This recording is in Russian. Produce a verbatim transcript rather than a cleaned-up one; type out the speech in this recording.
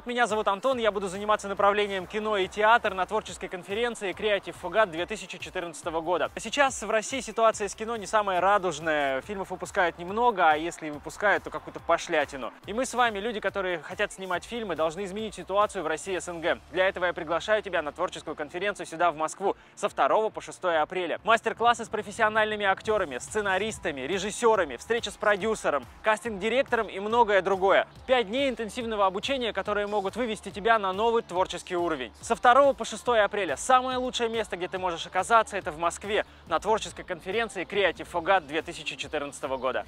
привет, меня зовут Антон, я буду заниматься направлением кино и театр на творческой конференции Creative Fugat две тысячи четырнадцатого года. Сейчас в России ситуация с кино не самая радужная, фильмов выпускают немного, а если и выпускают, то какую-то пошлятину. И мы с вами, люди, которые хотят снимать фильмы, должны изменить ситуацию в России и СНГ. Для этого я приглашаю тебя на творческую конференцию сюда, в Москву, со второго по шестое апреля. Мастер-классы с профессиональными актерами, сценаристами, режиссерами, встреча с продюсером, кастинг-директором и многое другое. Пять дней интенсивного обучения, которые могут вывести тебя на новый творческий уровень. Со второго по шестое апреля самое лучшее место, где ты можешь оказаться, это в Москве, на творческой конференции Creative Fugat две тысячи четырнадцатого года.